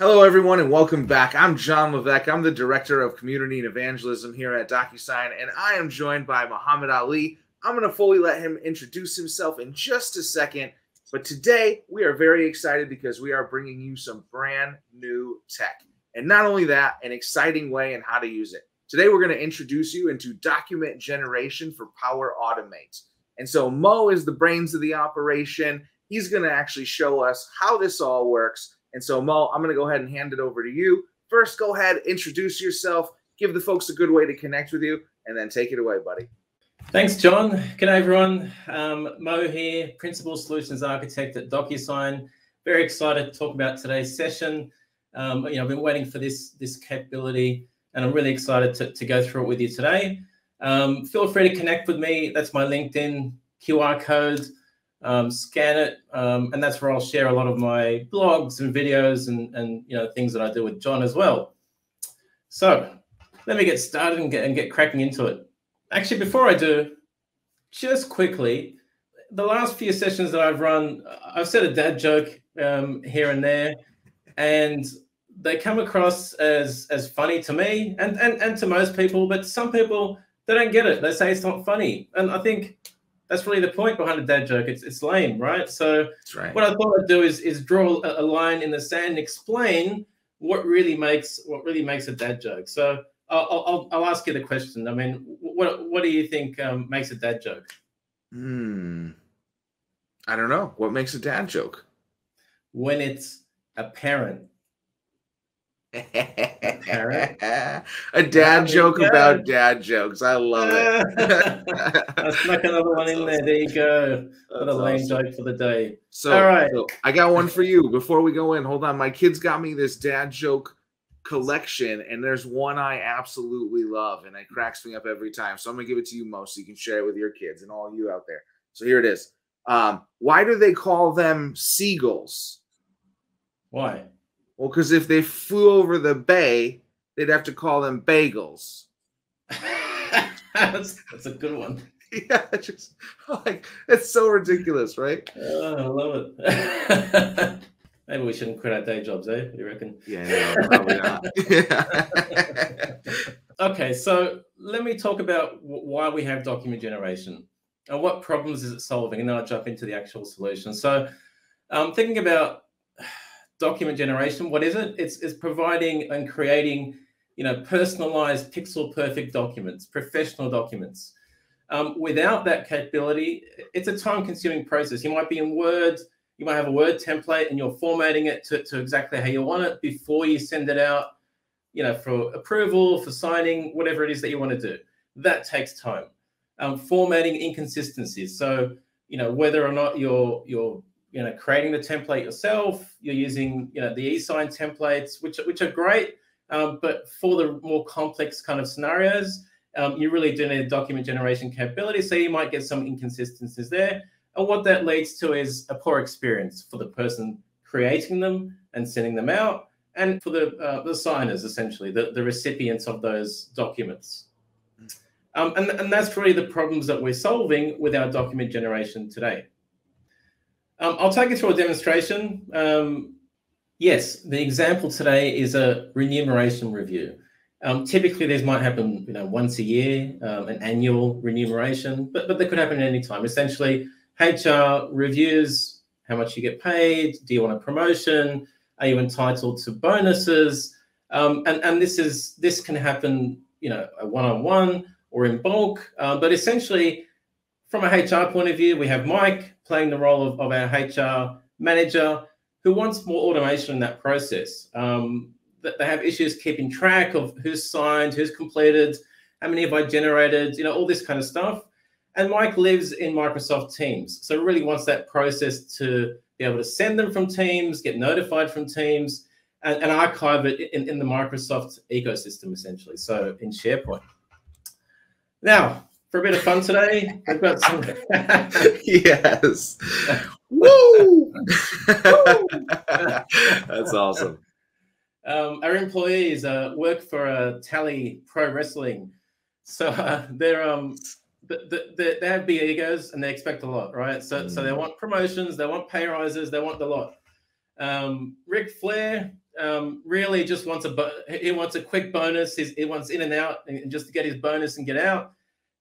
Hello, everyone, and welcome back. I'm John Levesque. I'm the Director of Community and Evangelism here at DocuSign, and I am joined by Muhammad Ali. I'm going to fully let him introduce himself in just a second, but today we are very excited because we are bringing you some brand new tech, and not only that, an exciting way and how to use it. Today, we're going to introduce you into document generation for Power Automate, and so Mo is the brains of the operation. He's going to actually show us how this all works. And so, Mo, I'm going to go ahead and hand it over to you. First, go ahead, introduce yourself, give the folks a good way to connect with you, and then take it away, buddy. Thanks, John. G'day, everyone. Mo here, Principal Solutions Architect at DocuSign. Very excited to talk about today's session. I've been waiting for this capability, and I'm really excited to go through it with you today. Feel free to connect with me. That's my LinkedIn QR code. Scan it, and that's where I'll share a lot of my blogs and videos and things that I do with John as well. So let me get started and get cracking into it. Actually, before I do, just quickly, the last few sessions that I've run, I've said a dad joke here and there, and they come across as funny to me and to most people, but some people, they don't get it. They say it's not funny, and I think that's really the point behind a dad joke. It's lame, right? So what I thought I'd do is draw a line in the sand and explain what really makes a dad joke. So I'll ask you the question. I mean, what do you think makes a dad joke? I don't know. What makes a dad joke? When it's apparent. A dad joke about dad jokes. I love it. I snuck another one in there. There you go. What a lame joke for the day. So, all right. So I got one for you before we go in. Hold on. My kids got me this dad joke collection, and there's one I absolutely love, and it cracks me up every time. So I'm going to give it to you, Mo, so you can share it with your kids and all you out there. So here it is. Why do they call them seagulls? Why? Well, because if they flew over the bay, they'd have to call them bagels. that's a good one. Yeah, just like it's so ridiculous, right? Oh, I love it. Maybe we shouldn't quit our day jobs, eh? You reckon? Yeah, no, probably not. Yeah. Okay, so let me talk about why we have document generation and what problems is it solving, and then I'll jump into the actual solution. So, thinking about document generation, what is it? It's providing and creating, personalized, pixel-perfect documents, professional documents. Without that capability, it's a time-consuming process. You might be in Word, you might have a Word template, and you're formatting it to exactly how you want it before you send it out, for approval, for signing, whatever it is that you want to do. That takes time. Formatting inconsistencies. So, whether or not you're creating the template yourself, you're using, the eSign templates, which are great, but for the more complex kind of scenarios, you really do need document generation capability, so you might get some inconsistencies there. And what that leads to is a poor experience for the person creating them and sending them out, and for the signers, essentially, the recipients of those documents. And that's really the problems that we're solving with our document generation today. I'll take you through a demonstration. Yes, the example today is a remuneration review. Typically, these might happen, once a year, an annual remuneration, but they could happen at any time. Essentially, HR reviews how much you get paid. Do you want a promotion? Are you entitled to bonuses? And this can happen, a one-on-one or in bulk. But essentially, from a HR point of view, we have Mike playing the role of our HR manager who wants more automation in that process. They have issues keeping track of who's signed, who's completed, how many have I generated, all this kind of stuff. And Mike lives in Microsoft Teams, so really wants that process to be able to send them from Teams, get notified from Teams, and archive it in the Microsoft ecosystem, essentially, so in SharePoint. Now, for a bit of fun today, we've got some. Yes. Woo! That's awesome. Our employees work for Tally Pro Wrestling, so they're they have big egos and they expect a lot, right? So so they want promotions, they want pay rises, they want the lot. Ric Flair really just wants a quick bonus. He wants in and out, and just to get his bonus and get out.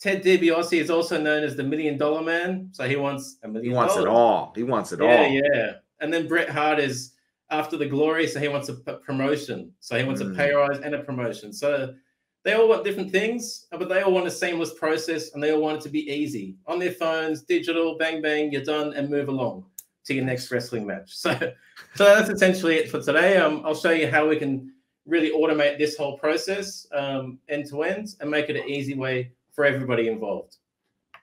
Ted DiBiase is also known as the $1 Million Man, so he wants $1 million. He wants it all. He wants it all. Yeah. And then Bret Hart is after the glory, so he wants a promotion. So he wants a pay rise and a promotion. So they all want different things, but they all want a seamless process, and they all want it to be easy on their phones, digital, bang bang, you're done, and move along to your next wrestling match. So that's essentially it for today. I'll show you how we can really automate this whole process end to end and make it an easy way for everybody involved.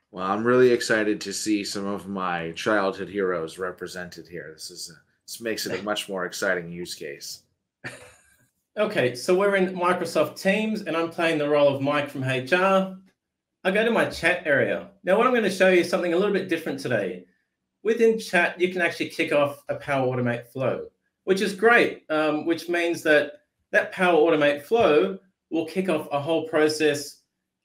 Well, I'm really excited to see some of my childhood heroes represented here. This makes it a much more exciting use case. Okay, so we're in Microsoft Teams, and I'm playing the role of Mike from HR. I go to my chat area. Now, what I'm going to show you is something a little bit different today. Within chat, you can actually kick off a Power Automate flow, which is great, which means that Power Automate flow will kick off a whole process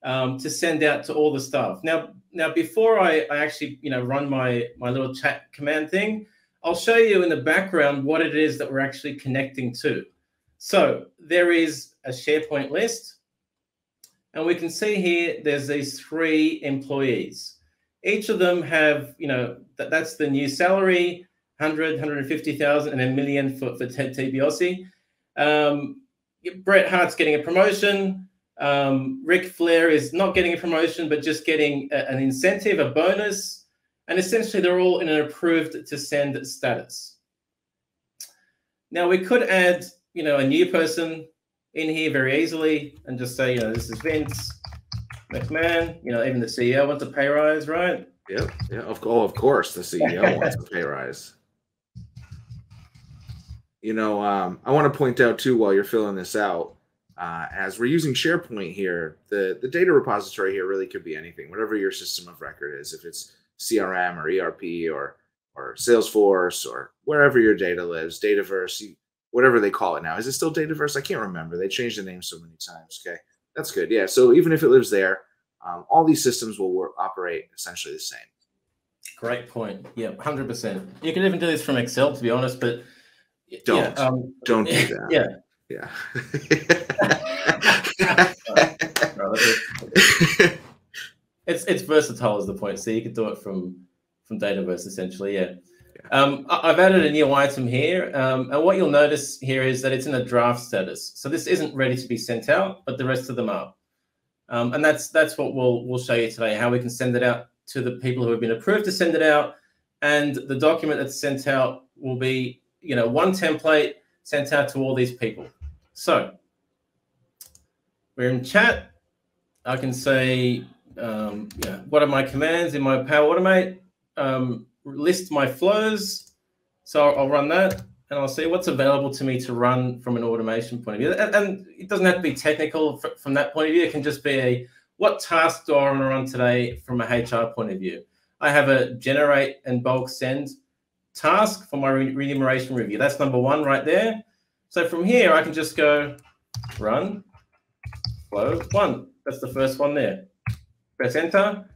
to send out to all the staff. Now before I actually run my little chat command thing, I'll show you in the background what it is that we're actually connecting to. So there is a SharePoint list, and we can see here there's these 3 employees. Each of them have, that's the new salary, 100, 150,000, and $1 million for Ted DiBiase. Bret Hart's getting a promotion. Ric Flair is not getting a promotion, but just getting an incentive, a bonus. And essentially, they're all in an approved to send status. Now, we could add, a new person in here very easily and just say, this is Vince McMahon. Even the CEO wants a pay rise, right? Yep. Yeah. Of course, the CEO wants a pay rise. I want to point out too, while you're filling this out, as we're using SharePoint here, the data repository here really could be anything, whatever your system of record is. If it's CRM or ERP or Salesforce or wherever your data lives, Dataverse, whatever they call it now. Is it still Dataverse? I can't remember. They changed the name so many times. Okay, that's good. Yeah, so even if it lives there, all these systems will operate essentially the same. Great point. Yeah, 100%. You can even do this from Excel, to be honest, but... Don't do that. Yeah. Yeah. It's versatile is the point. So you could do it from Dataverse essentially, yeah. I've added a new item here. And what you'll notice here is that it's in a draft status. So this isn't ready to be sent out, but the rest of them are. And that's what we'll show you today, how we can send it out to the people who have been approved to send it out. And the document that's sent out will be, one template sent out to all these people. So we're in chat. I can say... what are my commands in my Power Automate? List my flows. So I'll run that, and I'll see what's available to me to run from an automation point of view. And it doesn't have to be technical from that point of view. It can just be what task do I want to run today from a HR point of view? I have a generate and bulk send task for my remuneration review. That's number 1 right there. So from here, I can just go run flow 1. That's the first one there. Press enter,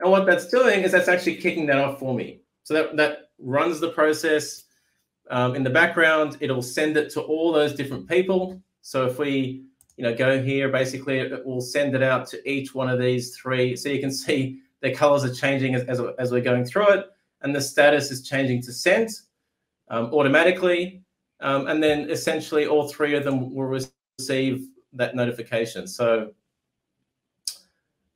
and what that's doing is that's actually kicking that off for me. So that runs the process in the background. It'll send it to all those different people. So if we, go here, basically it will send it out to each one of these 3. So you can see their colors are changing as we're going through it, and the status is changing to sent automatically. And then essentially all 3 of them will receive that notification.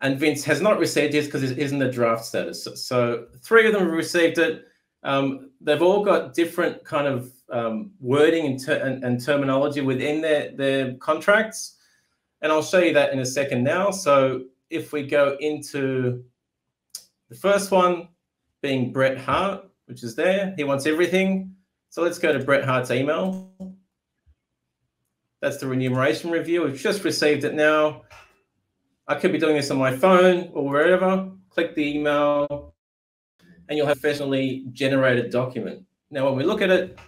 And Vince has not received his because it isn't a draft status. So 3 of them received it. They've all got different kind of wording and terminology within their contracts. And I'll show you that in a second now. So if we go into the first one, being Bret Hart, which is there. He wants everything. So let's go to Bret Hart's email. That's the remuneration review. We've just received it now. I could be doing this on my phone or wherever. Click the email, and you'll have a professionally generated document. Now, when we look at it,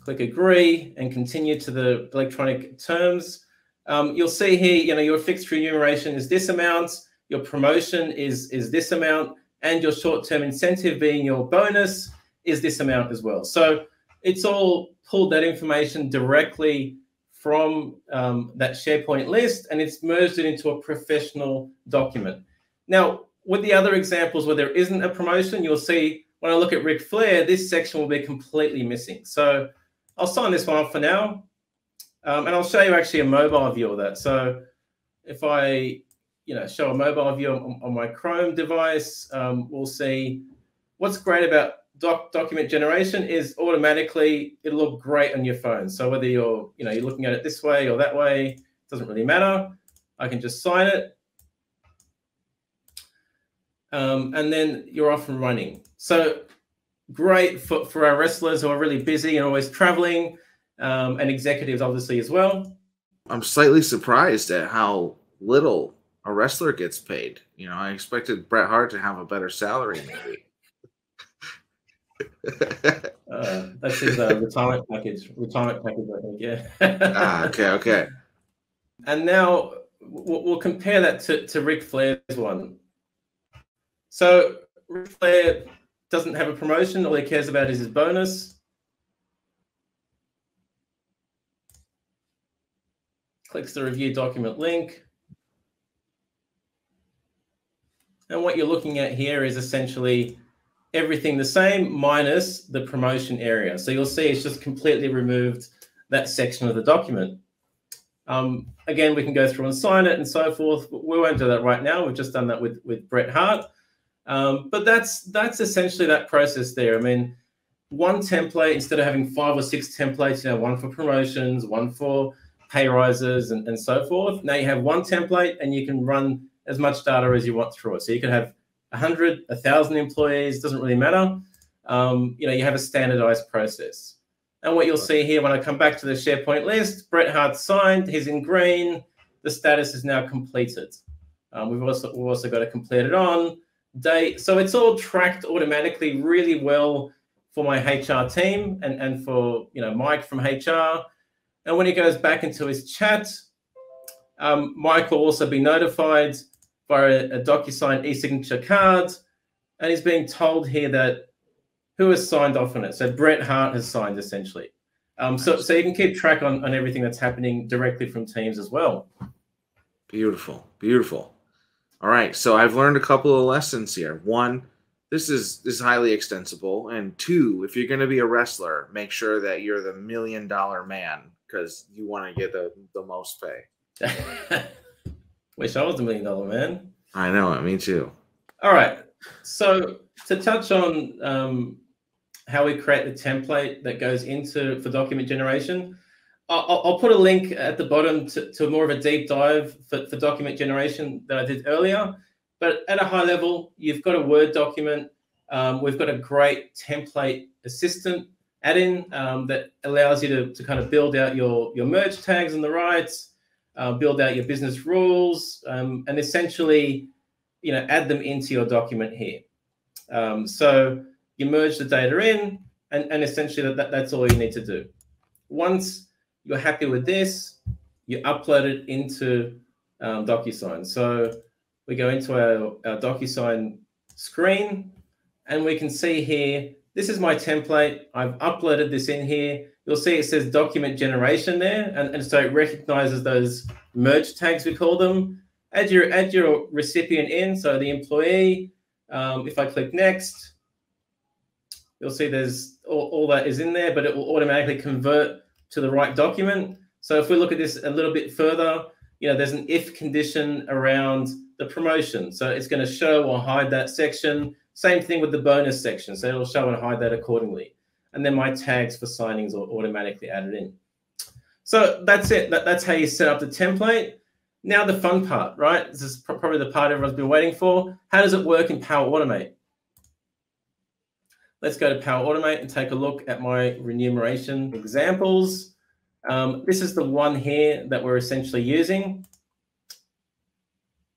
click agree and continue to the electronic terms. You'll see here, your fixed remuneration is this amount, your promotion is this amount, and your short-term incentive being your bonus is this amount as well. So it's all pulled that information directly from that SharePoint list, and it's merged it into a professional document. Now, with the other examples where there isn't a promotion, you'll see when I look at Ric Flair, this section will be completely missing. So I'll sign this one off for now, and I'll show you actually a mobile view of that. So if I show a mobile view on my Chrome device, we'll see what's great about document generation is automatically it'll look great on your phone. So whether you're you're looking at it this way or that way, it doesn't really matter. I can just sign it, and then you're off and running. So great for our wrestlers who are really busy and always traveling, and executives obviously as well. I'm slightly surprised at how little a wrestler gets paid. I expected Bret Hart to have a better salary maybe. That's his retirement package, I think. Yeah. Okay. And now we'll compare that to Ric Flair's one. So Ric Flair doesn't have a promotion. All he cares about is his bonus. Clicks the review document link. And what you're looking at here is essentially everything the same minus the promotion area. So you'll see it's just completely removed that section of the document. Again, we can go through and sign it and so forth, but we won't do that right now. We've just done that with Bret Hart. But that's essentially that process there. I mean, one template, instead of having 5 or 6 templates, one for promotions, one for pay rises and so forth. Now you have one template and you can run as much data as you want through it. So you can have 100, 1,000 employees, doesn't really matter. You have a standardized process. And what you'll see here when I come back to the SharePoint list, Bret Hart signed, he's in green, the status is now completed. We've also got a completed on date. So it's all tracked automatically really well for my HR team and for Mike from HR. And when he goes back into his chat, Mike will also be notified via a DocuSign e-signature card, and he's being told here that who has signed off on it. So Bret Hart has signed, essentially. So you can keep track on everything that's happening directly from Teams as well. Beautiful, beautiful. All right, so I've learned a couple of lessons here. 1, this is highly extensible, and 2, if you're going to be a wrestler, make sure that you're the $1 million man, because you want to get the most pay. Wish I was the $1 million man. I know it. Me too. All right. So to touch on how we create the template that goes into for document generation, I'll put a link at the bottom to more of a deep dive for document generation that I did earlier. But at a high level, you've got a Word document. We've got a great template assistant add-in that allows you to kind of build out your merge tags on the right. Build out your business rules, and essentially, add them into your document here. So you merge the data in, and essentially that's all you need to do. Once you're happy with this, you upload it into DocuSign. So we go into our DocuSign screen, and we can see here, this is my template. I've uploaded this in here. You'll see it says document generation there, and so it recognizes those merge tags, we call them. Add your recipient in, so the employee. If I click next, you'll see there's all that is in there, but it will automatically convert to the right document. So if we look at this a little bit further, there's an if condition around the promotion. So it's going to show or hide that section. Same thing with the bonus section. So it'll show and hide that accordingly. And then my tags for signings are automatically added in. So that's it. That's how you set up the template. Now the fun part, right? This is probably the part everyone's been waiting for. How does it work in Power Automate? Let's go to Power Automate and take a look at my remuneration examples. This is the one here that we're essentially using.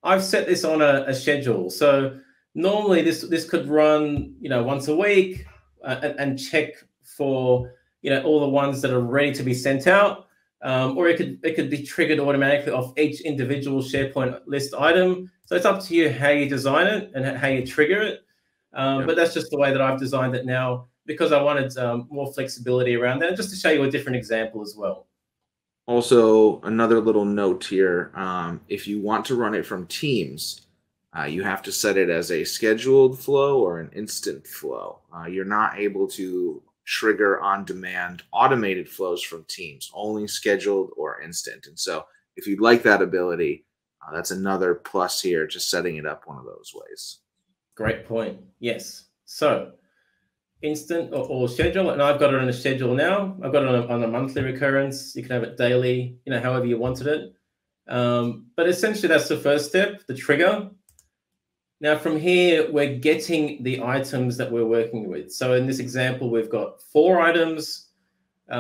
I've set this on a schedule. So normally this could run, once a week, and check for all the ones that are ready to be sent out, or it could be triggered automatically off each individual SharePoint list item. So it's up to you how you design it and how you trigger it. But that's just the way that I've designed it now because I wanted more flexibility around that, just to show you a different example as well. Also, another little note here, if you want to run it from Teams, you have to set it as a scheduled flow or an instant flow. You're not able to trigger on-demand automated flows from Teams, only scheduled or instant. And so if you'd like that ability, that's another plus here, just setting it up one of those ways. Great point. Yes. So instant or schedule, and I've got it on a schedule now. I've got it on a monthly recurrence. You can have it daily, you know, however you wanted it. But essentially, that's the first step, the trigger. Now, from here, we're getting the items that we're working with. So in this example, we've got 4 items, you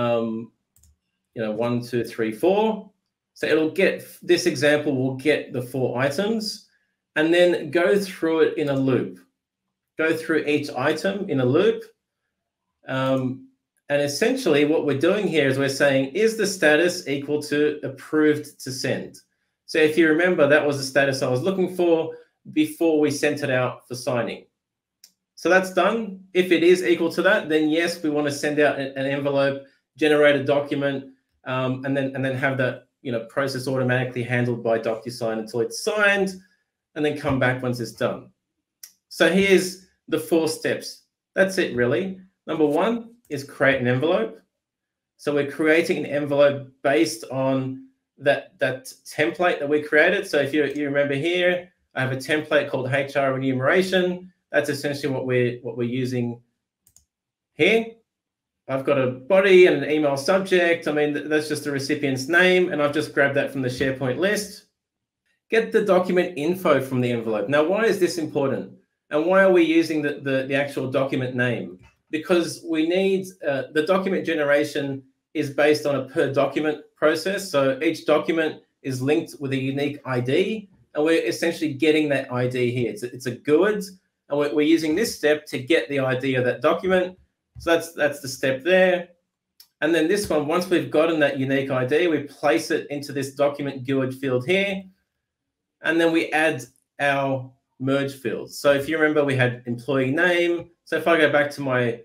know, 1, 2, 3, 4. So it'll get, this example will get the 4 items and then go through it in a loop. Go through each item in a loop. And essentially what we're doing here is we're saying, is the status equal to approved to send? So if you remember, that was the status I was looking for before we sent it out for signing. So that's done. If it is equal to that, then yes, we want to send out an envelope, generate a document, and then have that, you know, process automatically handled by DocuSign until it's signed, and then come back once it's done. So here's the 4 steps. That's it, really. Number 1 is create an envelope. So we're creating an envelope based on that template that we created. So if you remember here, I have a template called HR Remuneration. That's essentially what we're using here. I've got a body and an email subject. I mean, that's just the recipient's name, and I've just grabbed that from the SharePoint list. Get the document info from the envelope. Now, why is this important? And why are we using the actual document name? Because we need the document generation is based on a per document process. So each document is linked with a unique ID. And we're essentially getting that ID here. It's a GUID, and we're using this step to get the ID of that document. So that's the step there. And then this one, once we've gotten that unique ID, we place it into this document GUID field here. And then we add our merge fields. So if you remember, we had employee name. So if I go back to my,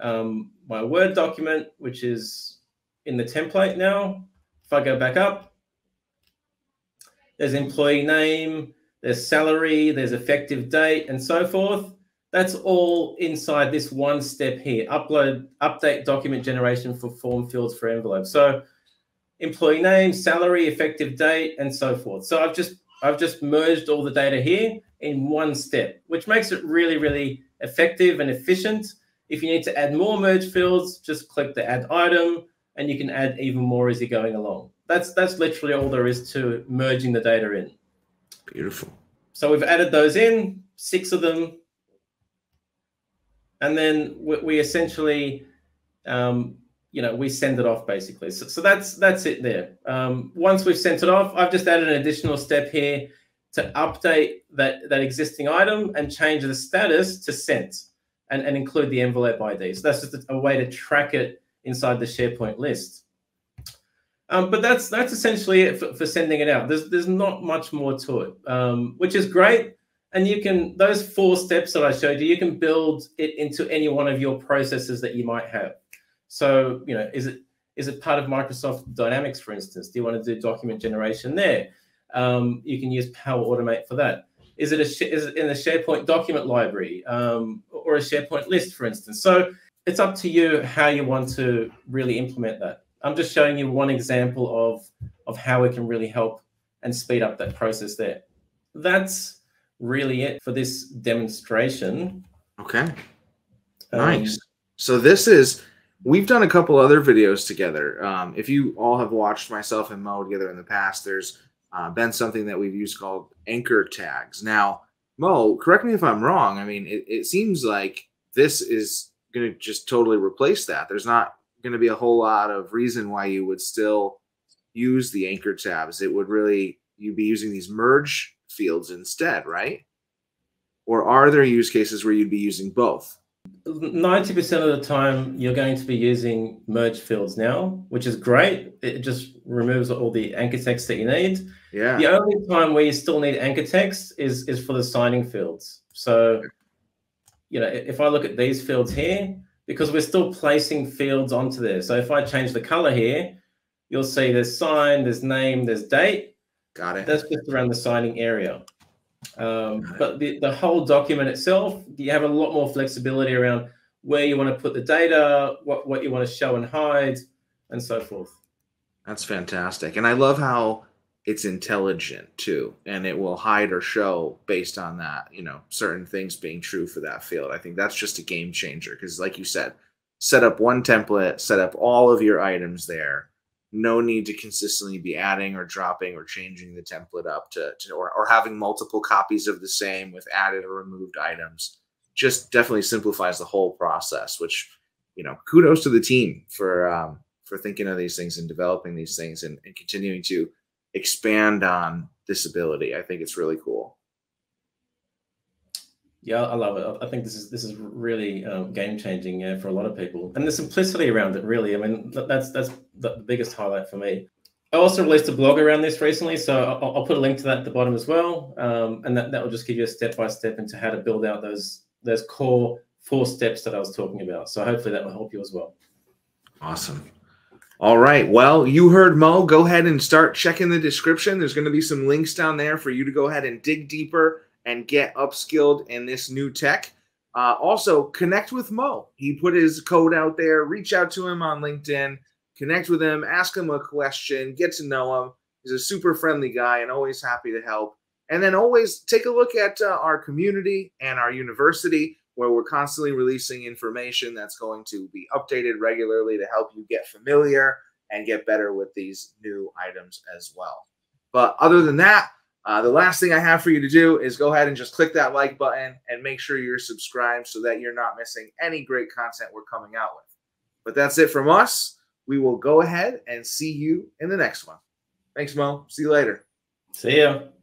my Word document, which is in the template now, if I go back up, there's employee name, there's salary, there's effective date, and so forth. That's all inside this one step here, update document generation for form fields for envelopes. So employee name, salary, effective date, and so forth. So I've just merged all the data here in one step, which makes it really, really effective and efficient. If you need to add more merge fields, just click the add item, and you can add even more as you're going along. That's literally all there is to merging the data in. Beautiful. So we've added those in, 6 of them. And then we essentially, you know, we send it off basically. So that's it there. Once we've sent it off, I've just added an additional step here to update that existing item and change the status to sent and include the envelope ID. So that's just a way to track it inside the SharePoint list. But that's essentially it for sending it out. There's not much more to it, which is great. And you can, those 4 steps that I showed you, you can build it into any one of your processes that you might have. So, you know, is it part of Microsoft Dynamics, for instance? Do you want to do document generation there? You can use Power Automate for that. Is it in the SharePoint document library or a SharePoint list, for instance? So it's up to you how you want to really implement that. I'm just showing you one example of how we can really help and speed up that process there. That's really it for this demonstration. Okay, nice. So this is, we've done a couple other videos together. If you all have watched myself and Mo together in the past, there's been something that we've used called anchor tags. Now, Mo, correct me if I'm wrong. I mean, it seems like this is going to just totally replace that. There's not going to be a whole lot of reason why you would still use the anchor tabs. It would really, you'd be using these merge fields instead, right? Or are there use cases where you'd be using both? 90% of the time you're going to be using merge fields now, which is great. It just removes all the anchor text that you need. Yeah. The only time where you still need anchor text is for the signing fields. So, you know, if I look at these fields here, because we're still placing fields onto there. So if I change the color here, you'll see there's sign, there's name, there's date. Got it. That's just around the signing area. But the whole document itself, you have a lot more flexibility around where you want to put the data, what you want to show and hide, and so forth. That's fantastic. And I love how it's intelligent too, and it will hide or show based on that, you know, certain things being true for that field. I think that's just a game changer because, like you said, set up one template, set up all of your items there. No need to consistently be adding or dropping or changing the template up or having multiple copies of the same with added or removed items. Just definitely simplifies the whole process, which, you know, kudos to the team for thinking of these things and developing these things and continuing to expand on this ability. I think it's really cool. Yeah, I love it. I think this is really game changing for a lot of people, and the simplicity around it. Really, I mean, that's the biggest highlight for me. I also released a blog around this recently, so I'll put a link to that at the bottom as well, and that will just give you a step by step into how to build out those core 4 steps that I was talking about. So hopefully that will help you as well. Awesome. All right. Well, you heard Mo. Go ahead and start checking the description. There's going to be some links down there for you to go ahead and dig deeper and get upskilled in this new tech. Also, connect with Mo. He put his code out there. Reach out to him on LinkedIn. Connect with him. Ask him a question. Get to know him. He's a super friendly guy and always happy to help. And then always take a look at our community and our university, where we're constantly releasing information that's going to be updated regularly to help you get familiar and get better with these new items as well. But other than that, the last thing I have for you to do is go ahead and just click that like button and make sure you're subscribed so that you're not missing any great content we're coming out with. But that's it from us. We will go ahead and see you in the next one. Thanks, Mo. See you later. See ya.